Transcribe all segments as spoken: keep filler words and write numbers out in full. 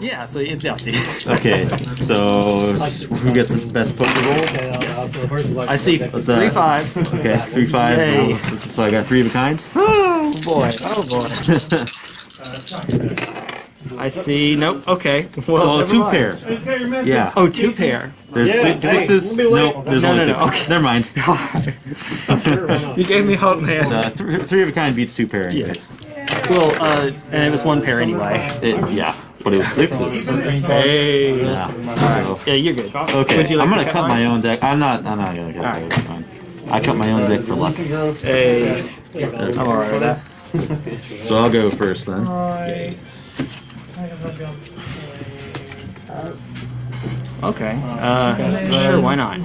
Yeah, so it's Yahtzee. Okay, so who gets the best poker roll? Yes. I see. What's that? Three fives. Okay, three fives. Hey. So, so I got three of a kind. Oh boy, oh boy. I see. Nope, okay. Well, oh, two pair. Yeah. Oh, two pair. There's six, sixes. Nope, there's no, only no, no. sixes. Okay. Never mind. You gave me hot hand. Uh, th three of a kind beats two pair anyways. Yes. Well, uh, and it was one pair anyway. It, yeah. But it was sixes. Hey. Yeah. All right. Yeah, you're good. Okay. You like I'm gonna cut, cut my own deck. I'm not. I'm not gonna cut my own deck. I cut my own deck for luck. Hey. I'm alright with that. So I'll go first then. Right. Okay. Uh, sure. Why not?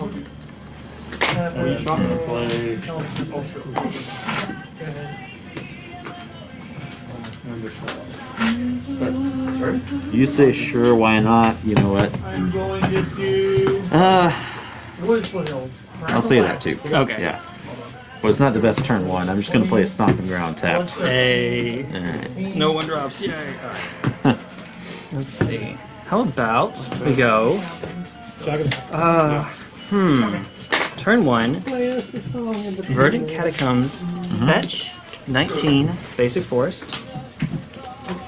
You say sure, why not? You know what? I'm going to do. Uh, I'll say that too. Okay. Yeah. Well, it's not the best turn one. I'm just going to play a Stomping Ground tapped. Hey. All right. No one drops. Yay. All right. Let's see. How about we go. Uh, hmm. Turn one. Verdant Catacombs. Mm-hmm. Fetch. nineteen. Basic Forest.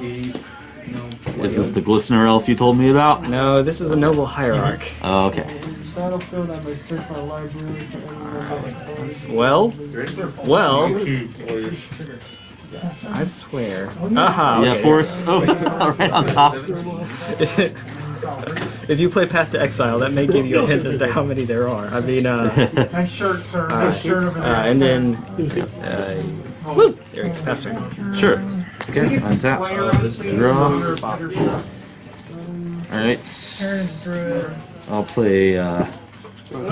Is this the Glistener Elf you told me about? No, this is a Noble Hierarch. Oh, okay. Right. Well, well, I swear. Aha, okay. Yeah, Force. Oh, right on top. If you play Path to Exile, that may give you a hint as to how many there are. I mean, uh... uh, uh and then... Uh, woo! There it is, pass turn. Sure. Okay, untap. Uh, draw. Alright. I'll play uh,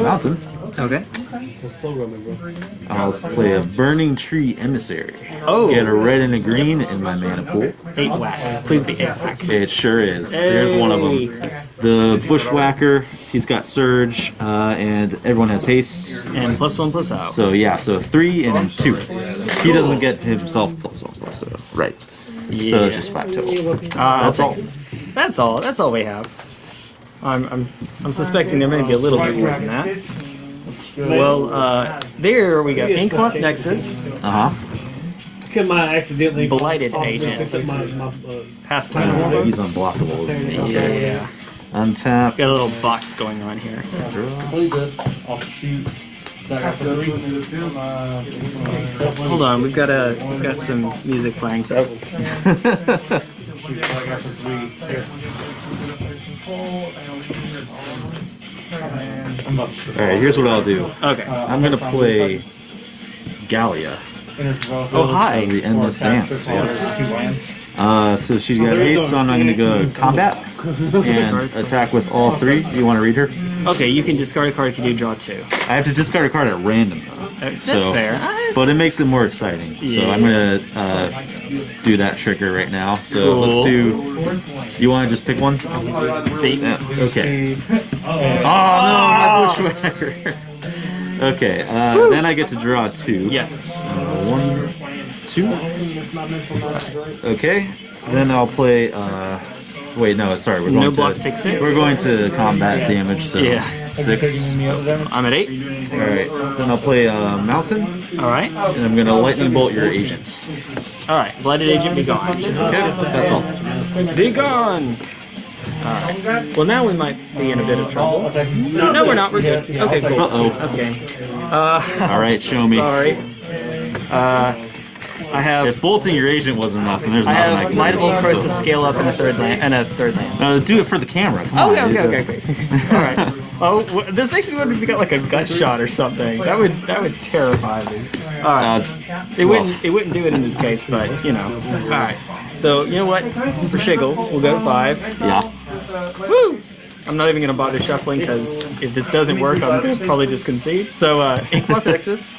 Mountain. Okay. I'll play a Burning Tree Emissary. Oh! Get a red and a green in my mana pool. Eight Whack. Please be Eight Whack. It sure is. Hey. There's one of them. The Bushwhacker, he's got Surge, uh, and everyone has Haste. And plus one, plus out. So yeah, so three and two. He doesn't get himself plus one, plus out. Right. Yeah. So it's just five total. Uh, That's all. That's all. That's all we have. I'm, I'm, I'm suspecting there may be a little bit more than that. Well, uh, there we got Inkmoth Nexus. Uh huh. Blighted Agent. Past time. Uh, he's unblockable, isn't he? Yeah, yeah. Untap. Got a little box going on here. I'll shoot. Hold on, we've got a we've got some music playing. So. Alright, here's what I'll do. Okay. I'm gonna play Gallia. Oh hi! The Endless Dance, yes. Uh, so she's got haste, so I'm not gonna go combat and attack with all three. You wanna read her? Okay, you can discard a card if you do draw two. I have to discard a card at random though. That's so, fair. But it makes it more exciting. Yeah. So I'm gonna uh, do that trigger right now. So cool. Let's do. You want to just pick one? Yeah. Okay. Oh no, my Bushwhacker. Okay. Uh, then I get to draw two. Yes. Uh, one, two. Okay. Then I'll play. Uh, Wait, no, sorry, we're going no to... blocks take six. We're going to combat damage, so yeah. six. I'm at eight. Alright, then I'll play uh, Mountain. Alright. And I'm going to Lightning Bolt your Agent. Alright, Blighted Agent, be gone. Okay, that's all. Be gone! Alright. Well, now we might be in a bit of trouble. No, we're not, we're good. Okay, cool. Uh-oh. That's game. Uh, Alright, show me. Sorry. Uh... I have. If bolting your agent wasn't enough, and there's not I have Might Bolt Process so. Scale Up and a third land. And a third land. Uh, do it for the camera. Come oh, on, yeah, okay, okay, okay. All right. Oh, well, this makes me wonder if we got like a gut shot or something. That would that would terrify me. All right. Uh, it well. wouldn't it wouldn't do it in this case, but you know. All right. So you know what? For shiggles, we'll go to five. Yeah. Woo! I'm not even going to bother shuffling because if this doesn't work, I'm going to probably just concede. So, uh, Inkmoth Nexus.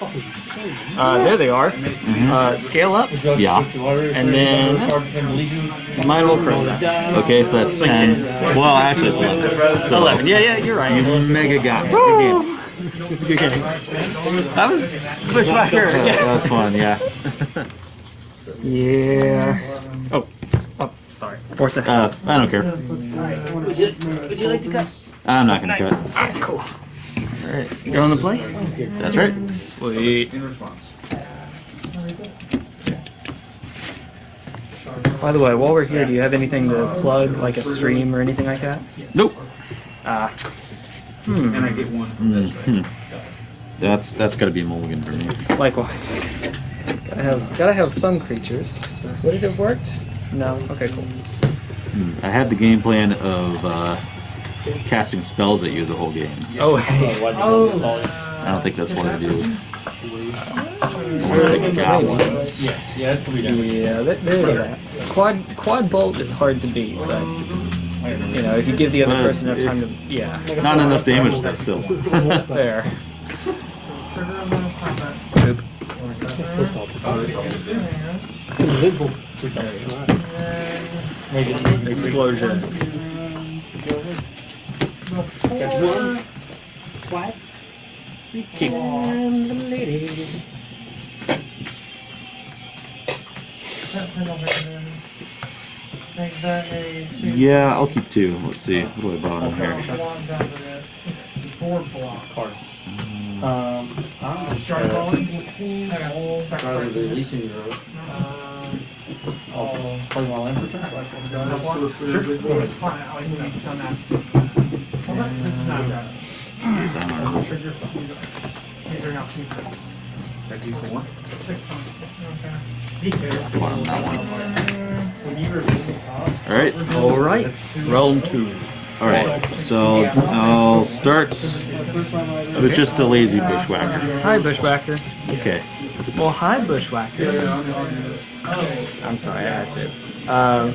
Uh, there they are. Mm-hmm. uh, scale up. Yeah. And then Might Bolt Process. Okay, so that's ten. Well, actually, it's eleven. So eleven. Yeah, yeah, you're right. You mega got me. Good game. Good game. That was Bushwhacker. Uh, that was fun. Yeah. Yeah. Oh. Sorry. Force a uh, I don't care. Would you, would you like to cut? I'm not going to cut. All right, cool. All right. You're on the play? That's right. Sweet. By the way, while we're here, do you have anything to plug, like a stream or anything like that? Nope. Ah. Uh, hmm. And I get one from this. Hmm. That's that's gotta be a mulligan for me. Likewise. Gotta have gotta have some creatures. Would it have worked? No. Okay, cool. Hmm. I had the game plan of uh, casting spells at you the whole game. Oh. Hey. Oh. I don't think that's what I do. Got ones. Yeah, yeah, that's probably done. Yeah, there is that. Quad quad bolt is hard to beat, but you know, if you give the other but person enough time to, yeah, not enough damage though. Still there. Explosions. What? Kick. Yeah, I'll keep two. Let's see. What do I bottom here? Um, I'm start rolling. I Bottom that one. Alright. Alright. Round two. Alright, so I'll start with just a lazy Bushwhacker. Hi, Bushwhacker. Okay. Well, hi, Bushwhacker. I'm sorry, I had to. Uh,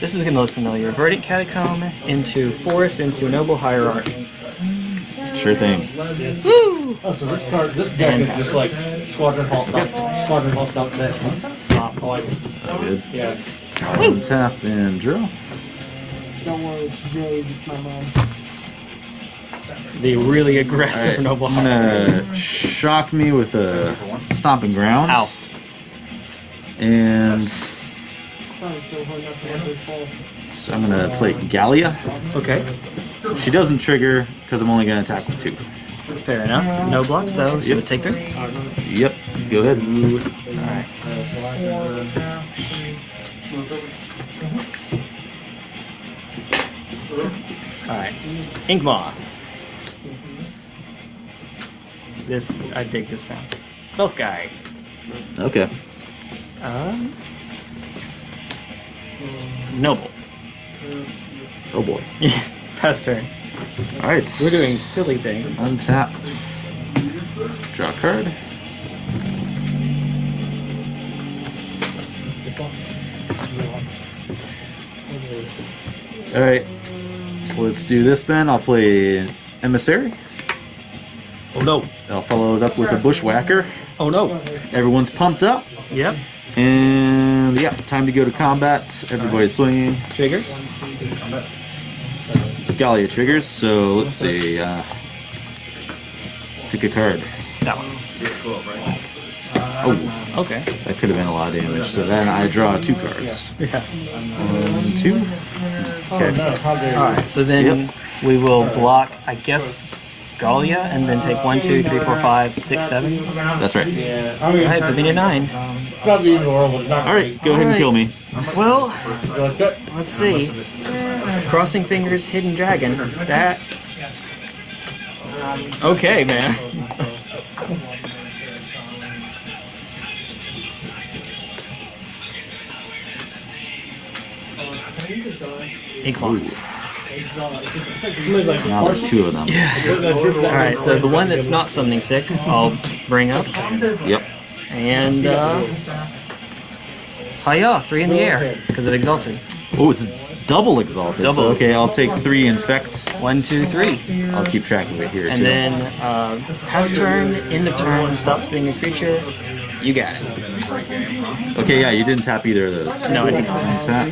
this is going to look familiar. Verdant Catacomb into Forest into Noble Hierarch. Sure thing. Woo! Oh, so this card, this deck is just like Squadron Hall Stomp. Yep. Squadron Hall Stomp deck. Huh? Oh, I like it. Oh, good. Yeah. Woo! Tap and draw. Don't worry, it's Jade, it's my mom. The really aggressive right. Noble Hierarch. I'm gonna shock me with a Stomping Ground. Ow. And so I'm gonna play Gallia. Okay. She doesn't trigger because I'm only gonna attack with two. Fair enough. No blocks though, so yep. Take three. Yep. Go ahead. Alright. Alright. Inkmoth. This I dig this sound. Spellskite. Okay. Um Noble. Oh boy. Yeah. Pass turn. Alright. We're doing silly things. Untap. Draw a card. Alright. Let's do this then. I'll play Emissary. Oh no. I'll follow it up with a Bushwhacker. Oh no. Everyone's pumped up. Yep. And yeah, time to go to combat. Everybody's swinging. Trigger. Gallia triggers, so let's see. Uh, pick a card. That one. Oh, okay. That could have been a lot of damage. So then I draw two cards. Yeah. One, two. Okay. All right. So then yep. we will block, I guess, Gallia, and then take one, two, three, four, five, six, seven. That's right. All right. That'd be a nine. All right. Go ahead and kill me. Well, let's see. Crossing Fingers, Hidden Dragon. That's... Okay, man. Inkmoth. Now there's two of them. Yeah. Alright, so the one that's not summoning sick, I'll bring up. Yep. And, uh... hi-yah, three in the air, because it exalted. Oh, it's... Double exalted. Double. So, okay, I'll take three infect. One, two, three. I'll keep track of it here and too. And then uh, past turn, end of turn, stops being a creature. You got it. Okay, yeah, you didn't tap either of those. No, I didn't. Tap.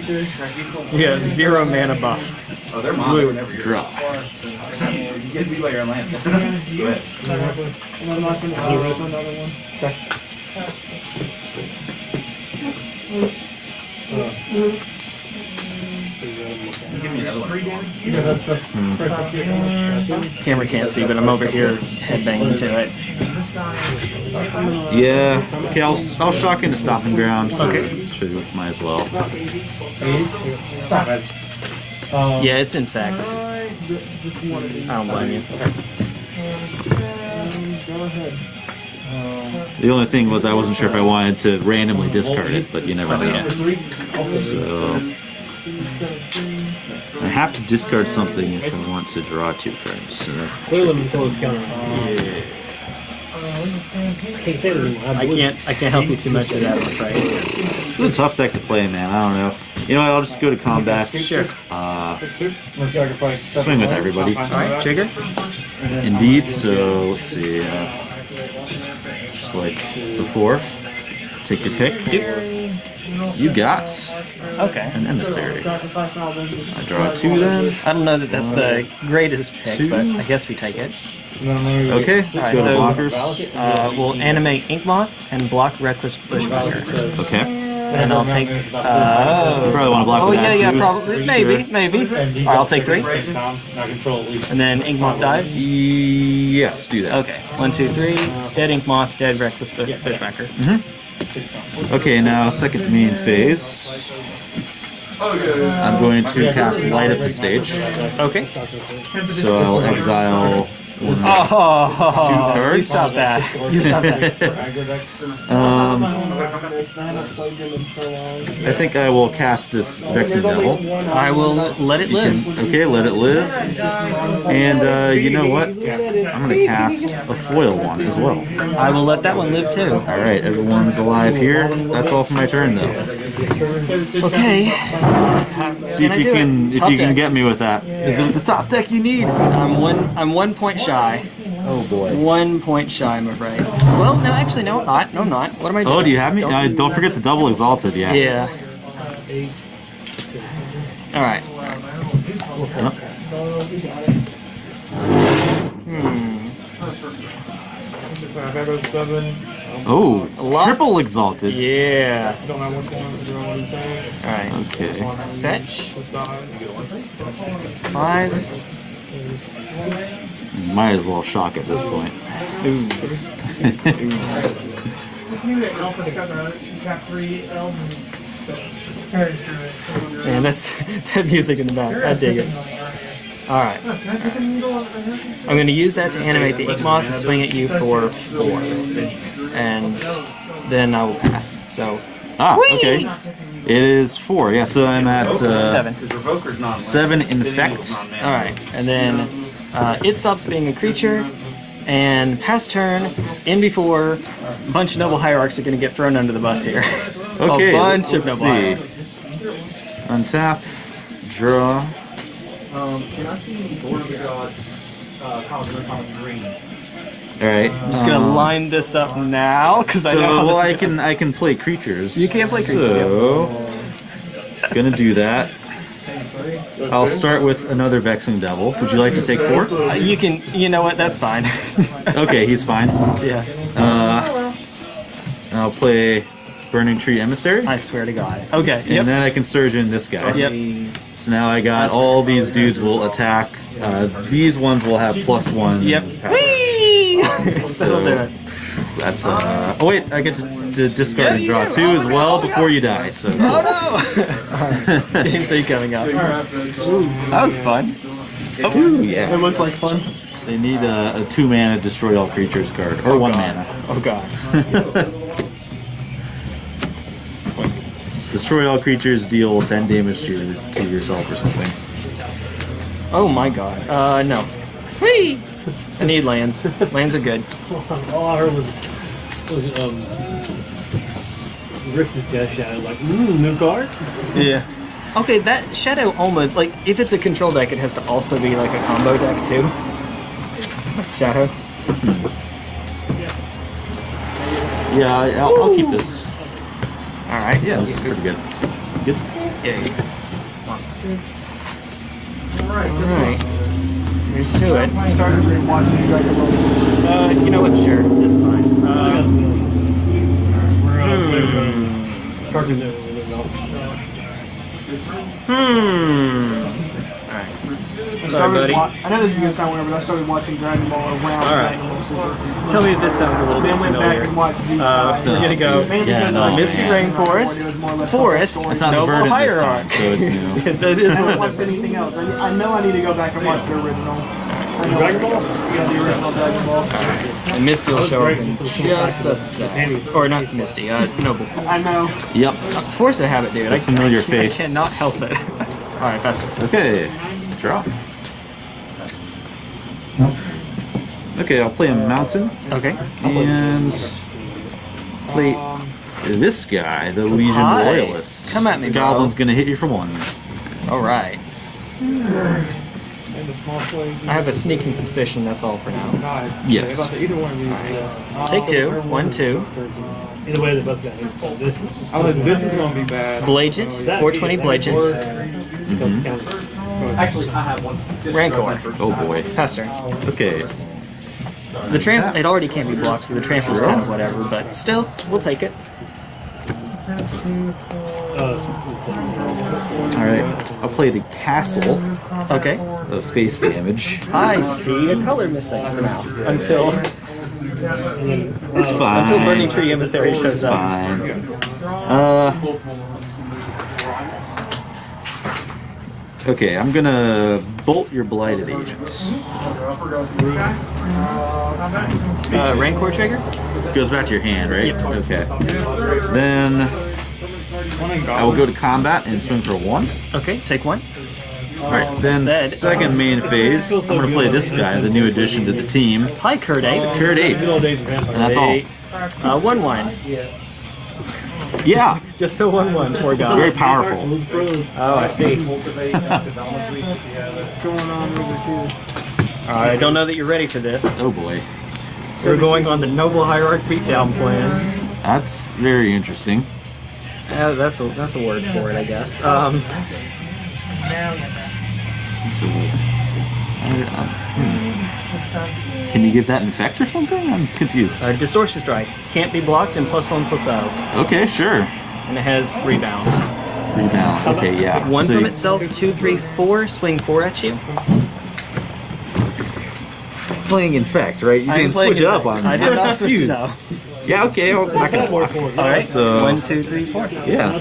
Yeah, zero mana buff. Oh, they're blue. Draw. Get me later land. Go ahead. Zero. give me another one. Yeah, that's, that's mm. Mm. Camera can't see, but I'm over here headbanging to it. Yeah. Okay, I'll, I'll shock into Stomping Ground. Okay. Two. Might as well. Yeah, it's Infect. I don't blame you. Go ahead. The only thing was I wasn't sure if I wanted to randomly discard it, but you never know. So I have to discard something if I want to draw two cards. So that's the I can't. I can't help you too much with that one, right? This is a tough deck to play, man. I don't know. You know what? I'll just go to combat. Sure. Uh, swing with everybody. All right, trigger. Indeed. So let's see. Uh, just like before, take your pick. Dude. You got. Okay. An emissary. I draw two then. I don't know that that's the greatest pick, two. But I guess we take it. Okay, alright, so uh, we'll animate Inkmoth and block Reckless Bushwhacker. Okay. And I'll take. Uh, you probably want to block. Oh yeah, yeah, too. Probably, maybe, sure. maybe. Alright, I'll take three. And then Inkmoth dies. Yes, do that. Okay, one, two, three. Dead Inkmoth, dead Reckless Bushwhacker. Mm-hmm. Okay, now second main phase. I'm going to cast Light at the stage. Okay. So I'll exile. One, oh, two cards. You stop that. You stop that. um, I think I will cast this Vexing Devil. I will let it live. Can, okay, let it live. And uh, you know what? I'm going to cast a foil one as well. I will let that one live too. Alright, everyone's alive here. That's all for my turn though. Okay. See if you can, if you can get me with that. Is it the top deck you need? I'm one, I'm one point shy. Shy. Oh boy. One point shy, I'm afraid. Well, no, actually, no, I'm not. No, I'm not. What am I doing? Oh, do you have me? Don't, uh, don't forget the double exalted, yeah. Yeah. Alright. All right. Hmm. Oh, lots. Triple exalted. Yeah. Alright. Okay. Fetch. Five. Might as well shock at this point. Man, that's that music in the back. I dig it. Alright. Right. I'm going to use that to animate the Inkmoth and swing at you for four. And then I will pass. So. Ah, okay. It is four, yeah, so I'm at uh, seven. Seven Infect. Alright, and then uh, it stops being a creature, and past turn, in before, a bunch of Noble Hierarchs are going to get thrown under the bus here. Okay, a bunch of Noble see. Hierarchs. Untap, draw. Um, can I see Board of Gods, uh, common green? All right. I'm just gonna um, line this up now because so, I know. Well, I can I can play creatures. You can't play creatures. So yeah. Gonna do that. I'll start with another Vexing Devil. Would you like to take four? Uh, you can. You know what? That's fine. Okay, he's fine. Yeah. Uh, and I'll play Burning Tree Emissary. I swear to God. Okay. And yep. Then I can Surgeon this guy. Yep. So now I got all these dudes will attack. Uh, these ones will have plus one. Yep. So, that's uh. Oh wait, I get to, to discard yeah, and draw yeah, two oh as well God, before you die. So. Cool. Oh no! Game three coming up. Ooh, that was fun. Oh ooh, yeah. It looked like fun. They need a, a two mana destroy all creatures card or oh, one God. Mana. Oh god. Destroy all creatures. Deal ten damage to your, to yourself or something. Oh my god. Uh no. Whee! I need lands. Lands are good. All I heard was, was um, Rift's Death Shadow, like, mmm, new card? Yeah. Okay, that Shadow almost, like, if it's a control deck, it has to also be, like, a combo deck, too. Shadow. Yeah, I, I'll, I'll keep this. Alright, yeah, this is pretty good. Good? Yeah, yeah. Alright, alright. Here's to it. Uh, you know what? Sure, this is fine. Uh, hmm. Hmm. Sorry, buddy. I know this is going to sound weird, but I started watching Dragon Ball around right. Dragon Ball Super. Tell me if this sounds a little bit familiar. Then went back and watched Z. Uh, we're going to go yeah, no, Misty Rainforest, Forest, it's not Noble Hierarch. So it's new. Yeah, that is I haven't watched anything else. I, I know I need to go back and watch the original. Dragon Ball? Yeah, the original Dragon Ball. Right. And Misty will show up in just a second. Or not Misty, uh, Noble. I know. Yep. Force a habit, dude. I can know your face. I cannot help it. Alright, faster. Okay. Draw. Okay, I'll play a mountain. Okay. And play this guy, the Legion Loyalist. Come at me, bro. Goblin's gonna hit you for one. Alright. I have a sneaking suspicion that's all for now. Yes. Take two. One, two. Either way, they're both down. This is going to be bad. Blagent. four twenty Blagent. Mm-hmm. Actually, I have one. Rancor. Oh, boy. Pester. Okay. The tramp, it already can't be blocked, so the trample's kind of whatever, but still, we'll take it. Alright, I'll play the castle. Okay. Of face damage. I see a color missing for now. Until. It's fine. Until Burning Tree Emissary shows it's fine. up. Uh. Okay, I'm gonna bolt your Blighted Agents. Uh, Rancor trigger? Goes back to your hand, right? Yep. Okay. Then. I will go to combat and swing for one. Okay, take one. Alright, then Said. second main phase, I'm going to play this guy, the new addition to the team. Hi, Kurt Ape. Kurt Ape. And that's all. Uh, one one. Yeah. Just a one one, poor guy. Very powerful. Oh, I see. uh, I don't know that you're ready for this. Oh boy. We're going on the Noble Hierarch beatdown plan. That's very interesting. Uh, that's a that's a word for it, I guess. Um, can you give that Infect or something? I'm confused. Uh, Distortion Strike can't be blocked and plus one plus zero. Okay, sure. And it has rebound. Rebound. Okay, yeah. One so from you... itself. Two, three, four. Swing four at you. Playing Infect, right? You didn't switch it up on me. I did not switch it up. Yeah, okay, well, I can block. Alright, so... One, two, three, four. Yeah.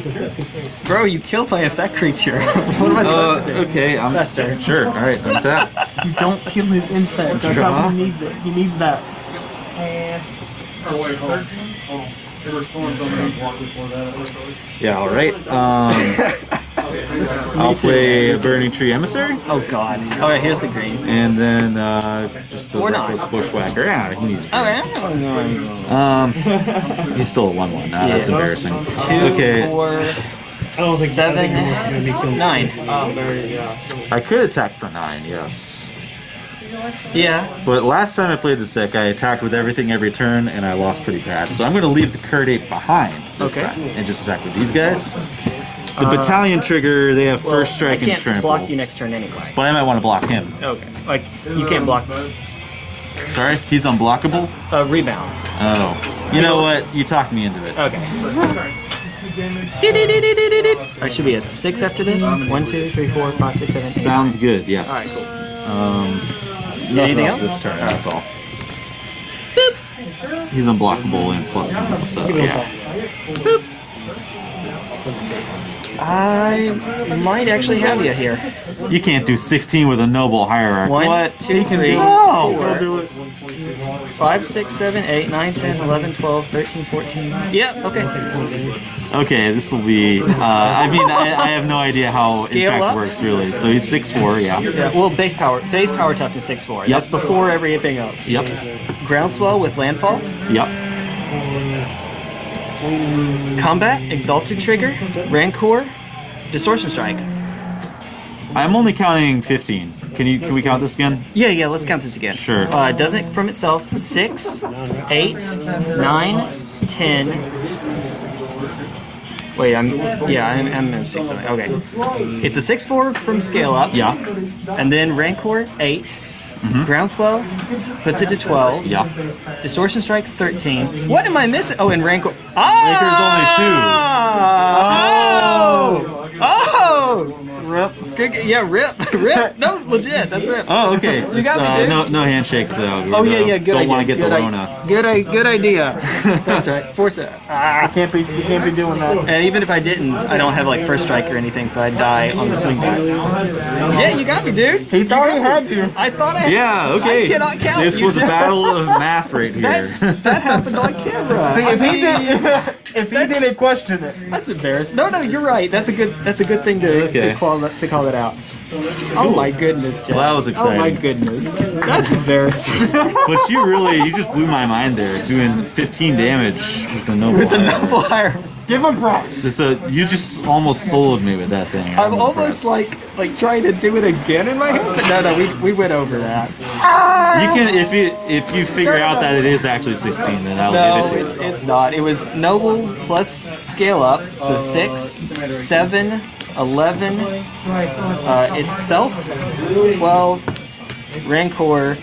Bro, you killed my effect creature. What am I supposed uh, to do? Okay, I'm... Fester. Sure, alright, untap. You don't kill his infect. That's how he needs it. He needs that. Yeah, alright. Um... I'll play Burning Tree Emissary. Oh god. Alright, here's the green. And then uh, just the Reckless Bushwhacker. Yeah, he needs okay. Um He's still a one one. Nah, yeah. That's embarrassing. Two, okay. Four, seven, nine. I could attack for nine, yes. Yeah. But last time I played this deck, I attacked with everything every turn, and I lost pretty bad. So I'm going to leave the Kurt Ape behind this okay. time and just attack with these guys. The uh, battalion trigger, they have well, first strike and trample. I can't block you next turn anyway. But I might want to block him. Okay. Like, you can't block me. Sorry? He's unblockable? Uh, rebound. Oh. You know what? You talked me into it. Okay. Alright, should be at six after this? One, two, three, four, five, six, seven, eight. Sounds good, yes. Alright, cool. Um, anything else? This turn, that's all. Boop! He's unblockable and plus one, so yeah. Boop! I might actually have you here. You can't do sixteen with a Noble Hierarch. One, what? Two, three, no. four, five, six, seven, eight, nine, ten, eleven, twelve, thirteen, fourteen. Yep. Okay. Okay. This will be. Uh, I mean, I, I have no idea how Infect works really. So he's six four. Yeah. Yeah. Well, base power, base power toughness six four. Yep. That's before everything else. Yep. Groundswell with landfall. Yep. Combat, Exalted Trigger, Rancor, Distortion Strike. I'm only counting fifteen. Can you? Can we count this again? Yeah, yeah, let's count this again. Sure. Uh, does it from itself six, eight, nine, ten. Wait, I'm yeah, I'm, I'm in six. Okay, it's a six four from Scale Up. Yeah. And then Rancor eight. Mm-hmm. Groundswell puts it to twelve. Yeah. Distortion Strike thirteen. What am I missing? Oh, and Rancor. Oh! Rancor's only two. Oh! Oh! Oh! Rip. Good, yeah, rip, rip. No, legit, that's rip. Oh, okay. You Just, got me, dude. Uh, no, no handshakes though. Oh yeah, yeah. Good Don't idea. want to get good the Rona. Good, good idea. That's right. Force it. Ah, I can't be, you can't be doing that. And even if I didn't, I don't have like first strike or anything, so I'd die on the swing back. Yeah, you got me, dude. He thought he had to. I thought I. Yeah, okay. I cannot count. This you was a battle of math right here. That, that happened on camera. See, if he did, if he didn't question it, that's embarrassing. No, no, you're right. That's a good. That's a good thing to okay. to call that. To call it out. Oh my goodness, Jeff. Well, that was exciting. Oh my goodness. That's embarrassing. But you really, you just blew my mind there, doing fifteen damage with the Noble With the Noble Hierarch. Give him props. So, so you just almost sold me with that thing. I'm, I'm almost like like trying to do it again in my head. But no, no, we we went over that. You can if you if you figure out that it is actually sixteen, then I'll no, give it to you. No, it's it's not. It was Noble plus Scale Up, so six, seven, eleven, uh, itself, twelve, Rancor.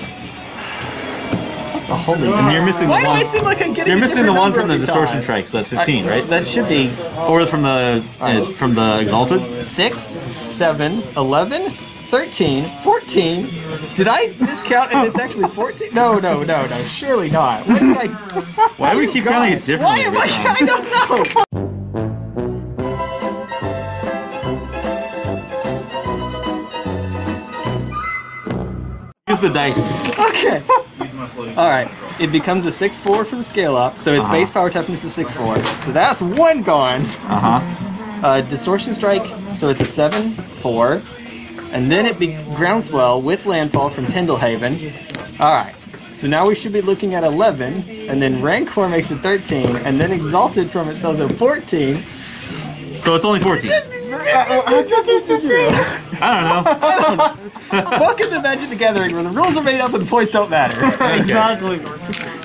Oh, holy! And you're missing. Why the one. do I seem like I'm getting? You're missing the one from the Distortion Strike, so that's fifteen, I, right? That should be. Or from the uh, from the Exalted. Six, seven, eleven, thirteen, fourteen. Did I discount? And it's actually fourteen. No, no, no, no. Surely not. What did I, Why do we keep God. counting it differently? Why am I? I don't know. Use the dice. Okay. Alright, it becomes a six four from Scale Up, so its uh-huh. base power toughness is six four. So that's one gone. Uh-huh. Uh, Distortion Strike, so it's a seven four. And then it be Groundswell with Landfall from Pendelhaven. Alright, so now we should be looking at eleven, and then Rancor makes it thirteen, and then Exalted from it tells her fourteen. So it's only fourteen. I don't know. I don't. Welcome to Magic the Gathering, where the rules are made up and the points don't matter. Okay. Exactly.